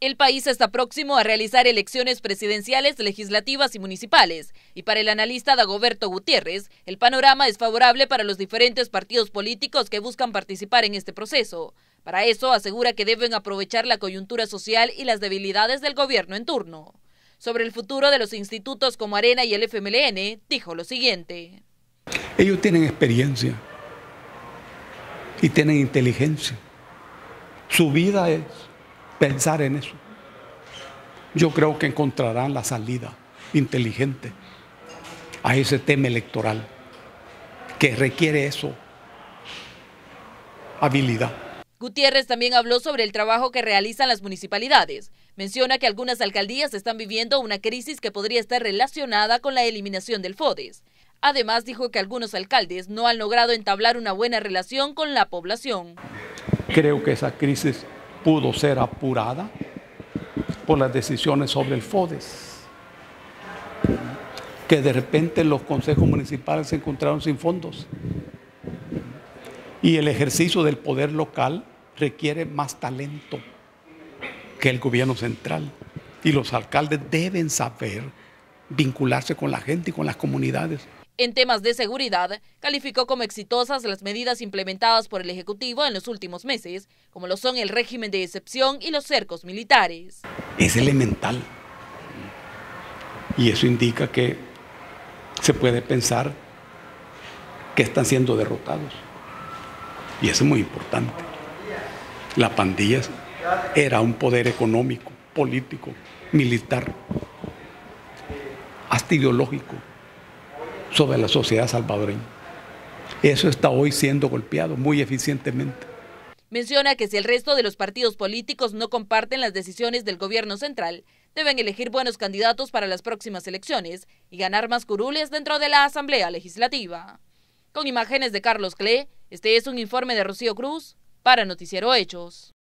El país está próximo a realizar elecciones presidenciales, legislativas y municipales, y para el analista Dagoberto Gutiérrez, el panorama es favorable para los diferentes partidos políticos que buscan participar en este proceso. Para eso, asegura que deben aprovechar la coyuntura social y las debilidades del gobierno en turno. Sobre el futuro de los institutos como ARENA y el FMLN, dijo lo siguiente. Ellos tienen experiencia y tienen inteligencia. Su vida es pensar en eso. Yo creo que encontrarán la salida inteligente a ese tema electoral que requiere eso, habilidad. Gutiérrez también habló sobre el trabajo que realizan las municipalidades. Menciona que algunas alcaldías están viviendo una crisis que podría estar relacionada con la eliminación del FODES. Además, dijo que algunos alcaldes no han logrado entablar una buena relación con la población. Creo que esa crisis pudo ser apurada por las decisiones sobre el FODES, que de repente los consejos municipales se encontraron sin fondos. Y el ejercicio del poder local requiere más talento que el gobierno central. Y los alcaldes deben saber vincularse con la gente y con las comunidades. En temas de seguridad, calificó como exitosas las medidas implementadas por el Ejecutivo en los últimos meses, como lo son el régimen de excepción y los cercos militares. Es elemental. Y eso indica que se puede pensar que están siendo derrotados. Y eso es muy importante. La pandilla era un poder económico, político, militar, hasta ideológico, sobre la sociedad salvadoreña. Eso está hoy siendo golpeado muy eficientemente. Menciona que si el resto de los partidos políticos no comparten las decisiones del gobierno central, deben elegir buenos candidatos para las próximas elecciones y ganar más curules dentro de la Asamblea Legislativa. Con imágenes de Carlos Clé, este es un informe de Rocío Cruz para Noticiero Hechos.